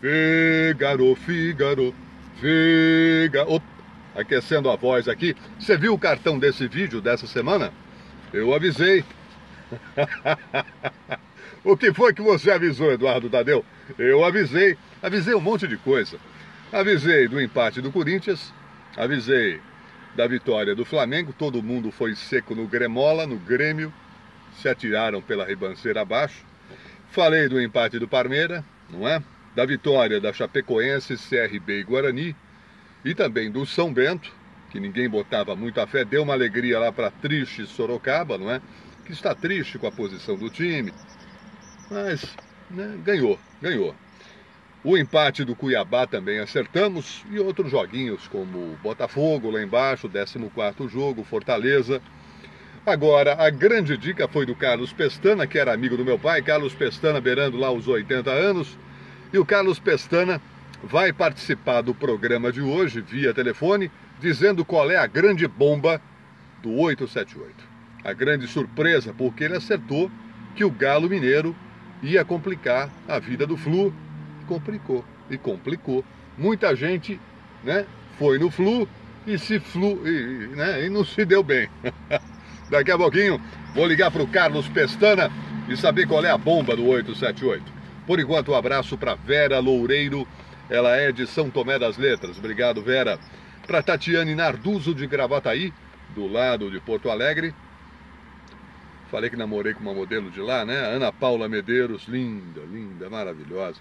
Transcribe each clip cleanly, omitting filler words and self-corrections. Fígaro, Fígaro, Fígaro. Aquecendo a voz aqui. Você viu o cartão desse vídeo dessa semana? Eu avisei. O que foi que você avisou, Eduardo Tadeu? Eu avisei. Avisei um monte de coisa. Avisei do empate do Corinthians. Avisei da vitória do Flamengo. Todo mundo foi seco no Gremola, no Grêmio. Se atiraram pela ribanceira abaixo. Falei do empate do Parmeira, não é? Da vitória da Chapecoense, CRB e Guarani. E também do São Bento, que ninguém botava muita fé. Deu uma alegria lá para triste Sorocaba, não é? Que está triste com a posição do time. Mas, né, ganhou, ganhou. O empate do Cuiabá também acertamos. E outros joguinhos como Botafogo lá embaixo, 14º jogo, Fortaleza. Agora, a grande dica foi do Carlos Pestana, que era amigo do meu pai. Carlos Pestana beirando lá os 80 anos. E o Carlos Pestana vai participar do programa de hoje via telefone, dizendo qual é a grande bomba do 878. A grande surpresa, porque ele acertou que o Galo Mineiro ia complicar a vida do Flu. Complicou, e complicou. Muita gente, né, foi no Flu e não se deu bem. Daqui a pouquinho vou ligar para o Carlos Pestana e saber qual é a bomba do 878. Por enquanto, um abraço para Vera Loureiro, ela é de São Tomé das Letras. Obrigado, Vera. Para Tatiane Narduzzo, de Gravataí, do lado de Porto Alegre. Falei que namorei com uma modelo de lá, né? Ana Paula Medeiros, linda, linda, maravilhosa.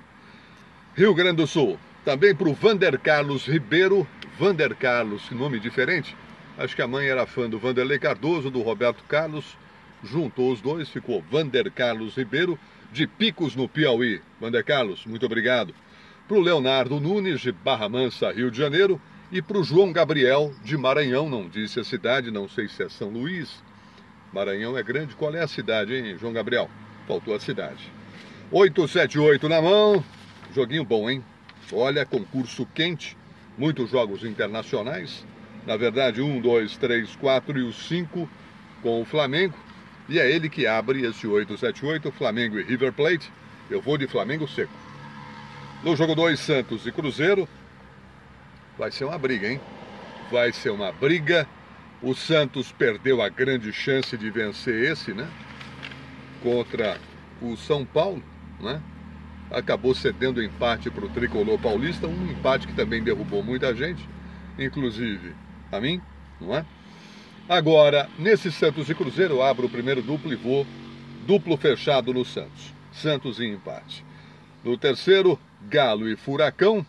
Rio Grande do Sul, também para o Vander Carlos Ribeiro. Vander Carlos, nome diferente. Acho que a mãe era fã do Vanderlei Cardoso, do Roberto Carlos. Juntou os dois, ficou Vander Carlos Ribeiro, de Picos, no Piauí. Vander Carlos, muito obrigado. Para o Leonardo Nunes, de Barra Mansa, Rio de Janeiro. E para o João Gabriel, de Maranhão, não disse a cidade, não sei se é São Luís. Maranhão é grande, qual é a cidade, hein, João Gabriel? Faltou a cidade. 878 na mão. Joguinho bom, hein? Olha, concurso quente, muitos jogos internacionais. Na verdade, 1, 2, 3, 4 e o 5 com o Flamengo. E é ele que abre esse 878, Flamengo e River Plate. Eu vou de Flamengo seco. No jogo 2, Santos e Cruzeiro. Vai ser uma briga, hein? Vai ser uma briga. O Santos perdeu a grande chance de vencer esse, né? Contra o São Paulo, né? Acabou cedendo empate para o tricolor paulista, um empate que também derrubou muita gente, inclusive a mim, não é? Agora, nesse Santos e Cruzeiro, eu abro o primeiro duplo e vou duplo fechado no Santos. Santos em empate. No terceiro, Galo e Furacão,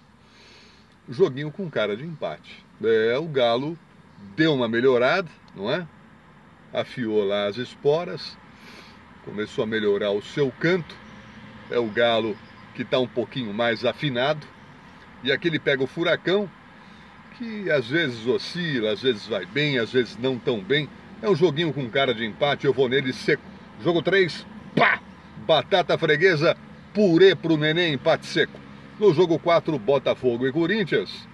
joguinho com cara de empate. É, o Galo deu uma melhorada, não é? Afiou lá as esporas, começou a melhorar o seu canto. É o Galo que está um pouquinho mais afinado. E aqui ele pega o Furacão, que às vezes oscila, às vezes vai bem, às vezes não tão bem. É um joguinho com cara de empate, eu vou nele seco. Jogo 3, pá! Batata freguesa, purê pro neném, empate seco. No jogo 4, Botafogo e Corinthians.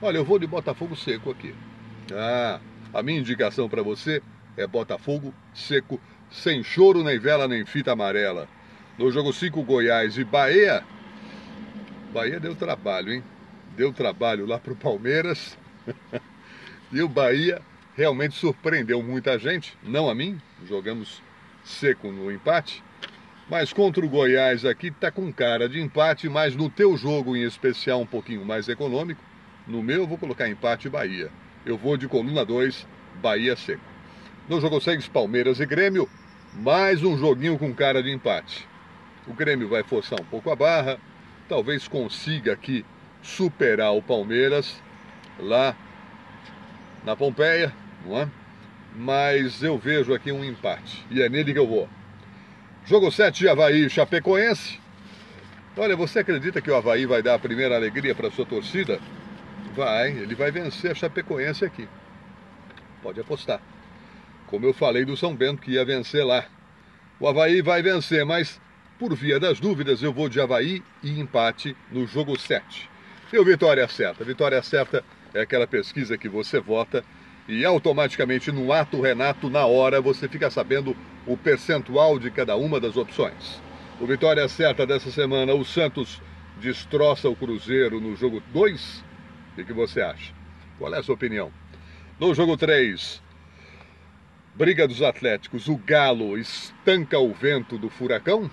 Olha, eu vou de Botafogo seco aqui. Ah, a minha indicação para você é Botafogo seco, sem choro, nem vela, nem fita amarela. No jogo 5, Goiás e Bahia. Bahia deu trabalho, hein? Deu trabalho lá pro Palmeiras. E o Bahia realmente surpreendeu muita gente. Não a mim, jogamos seco no empate. Mas contra o Goiás aqui tá com cara de empate, mas no teu jogo em especial um pouquinho mais econômico. No meu eu vou colocar empate Bahia. Eu vou de coluna 2, Bahia seco. No jogo 6, Palmeiras e Grêmio. Mais um joguinho com cara de empate. O Grêmio vai forçar um pouco a barra, talvez consiga aqui superar o Palmeiras lá na Pompeia, não é? Mas eu vejo aqui um empate, e é nele que eu vou. Jogo 7, Avaí e Chapecoense. Olha, você acredita que o Avaí vai dar a primeira alegria para sua torcida? Vai, ele vai vencer a Chapecoense aqui. Pode apostar. Como eu falei do São Bento que ia vencer lá. O Avaí vai vencer, mas... por via das dúvidas, eu vou de Avaí e empate no jogo 7. E o Vitória Certa? Vitória Certa é aquela pesquisa que você vota e automaticamente no ato Renato, na hora, você fica sabendo o percentual de cada uma das opções. O Vitória Certa dessa semana, o Santos destroça o Cruzeiro no jogo 2? O que você acha? Qual é a sua opinião? No jogo 3, briga dos Atléticos, o Galo estanca o vento do Furacão?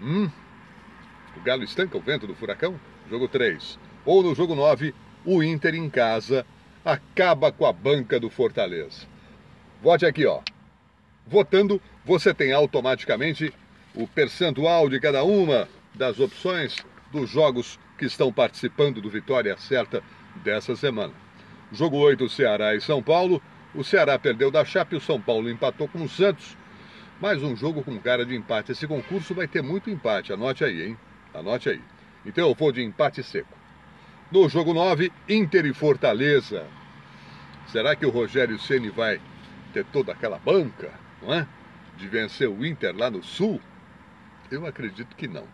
O Galo estanca o vento do Furacão? Jogo 3. Ou no jogo 9, o Inter em casa acaba com a banca do Fortaleza. Vote aqui, ó. Votando, você tem automaticamente o percentual de cada uma das opções dos jogos que estão participando do Vitória Certa dessa semana. Jogo 8, Ceará e São Paulo. O Ceará perdeu da Chape, o São Paulo empatou com o Santos. Mais um jogo com cara de empate. Esse concurso vai ter muito empate, anote aí, hein? Anote aí. Então eu vou de empate seco. No jogo 9, Inter e Fortaleza. Será que o Rogério Ceni vai ter toda aquela banca, não é? De vencer o Inter lá no Sul? Eu acredito que não.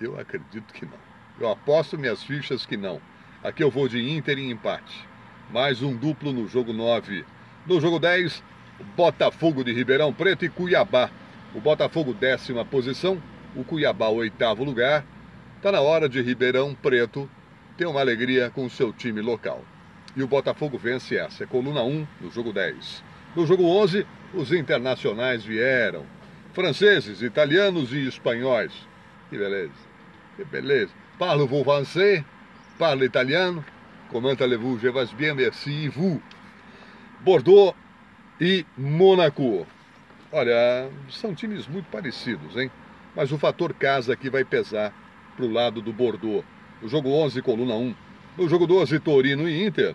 Eu acredito que não. Eu aposto minhas fichas que não. Aqui eu vou de Inter em empate. Mais um duplo no jogo 9. No jogo 10, Botafogo de Ribeirão Preto e Cuiabá. O Botafogo, 10ª posição. O Cuiabá, 8º lugar. Está na hora de Ribeirão Preto ter uma alegria com o seu time local. E o Botafogo vence essa. É coluna 1 no jogo 10. No jogo 11, os internacionais vieram. Franceses, italianos e espanhóis. Que beleza. Que beleza. Parlez-vous français? Parle italiano? Comment allez-vous? Je vais bien, merci, vous. Bordeaux e Mônaco. Olha, são times muito parecidos, hein? Mas o fator casa aqui vai pesar para o lado do Bordeaux. No jogo 11, coluna 1. No jogo 12, Torino e Inter.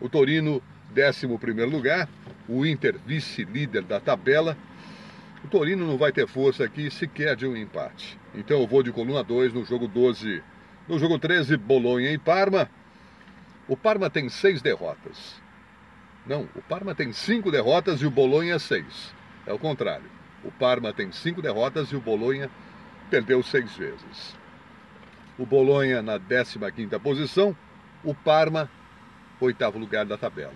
O Torino, 11º lugar. O Inter, vice-líder da tabela. O Torino não vai ter força aqui sequer de um empate. Então eu vou de coluna 2 no jogo 12. No jogo 13, Bolonha e Parma. O Parma tem 6 derrotas. Não, o Parma tem 5 derrotas e o Bolonha 6. É o contrário. O Parma tem 5 derrotas e o Bolonha perdeu 6 vezes. O Bolonha na 15ª posição, o Parma, 8º lugar da tabela.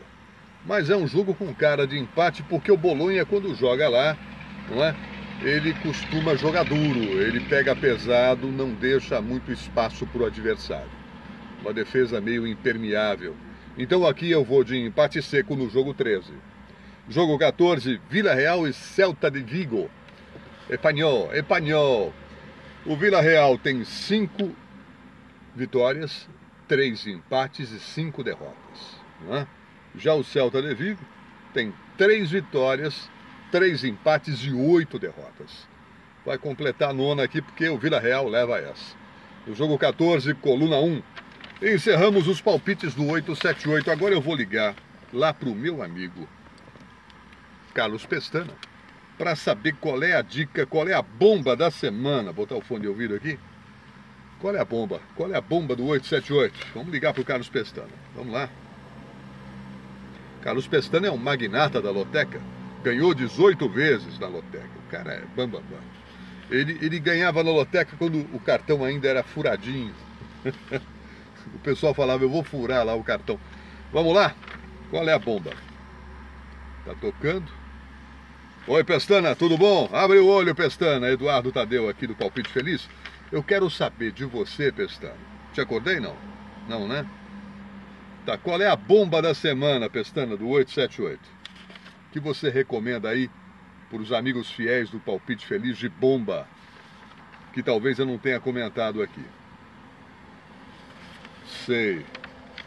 Mas é um jogo com cara de empate, porque o Bolonha, quando joga lá, não é? Ele costuma jogar duro, ele pega pesado, não deixa muito espaço para o adversário. Uma defesa meio impermeável. Então aqui eu vou de empate seco no jogo 13. Jogo 14, Vila Real e Celta de Vigo. Espanhol. O Vila Real tem 5 vitórias, 3 empates e 5 derrotas, não é? Já o Celta de Vigo tem 3 vitórias, 3 empates e 8 derrotas. Vai completar a 9ª aqui porque o Vila Real leva essa. No jogo 14, coluna 1. Encerramos os palpites do 878. Agora eu vou ligar lá para o meu amigo Carlos Pestana para saber qual é a dica, qual é a bomba da semana. Vou botar o fone de ouvido aqui. Qual é a bomba? Qual é a bomba do 878? Vamos ligar para o Carlos Pestana. Vamos lá. Carlos Pestana é um magnata da Loteca. Ganhou 18 vezes na Loteca. O cara é bambambam. Ele ganhava na Loteca quando o cartão ainda era furadinho. O pessoal falava, eu vou furar lá o cartão. Vamos lá? Qual é a bomba? Tá tocando. Oi, Pestana, tudo bom? Abre o olho, Pestana. Eduardo Tadeu aqui do Palpite Feliz. Eu quero saber de você, Pestana. Te acordei, não? Não, né? Tá, qual é a bomba da semana, Pestana, do 878? O que você recomenda aí para os amigos fiéis do Palpite Feliz de bomba? Que talvez eu não tenha comentado aqui. Sei.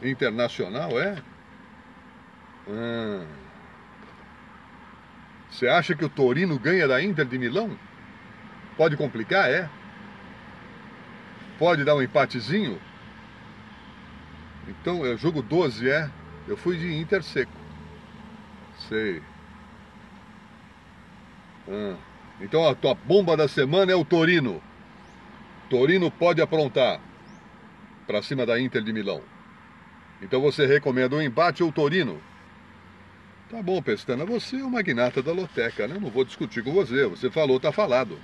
Internacional, é? Você acha que o Torino ganha da Inter de Milão? Pode complicar, é? Pode dar um empatezinho? Então, é jogo 12, é? Eu fui de Inter seco. Sei. Então, a tua bomba da semana é o Torino. Torino pode aprontar para cima da Inter de Milão. Então, você recomenda um empate ou Torino? Tá bom, Pestana, você é o magnata da Loteca, né? Eu não vou discutir com você. Você falou, tá falado.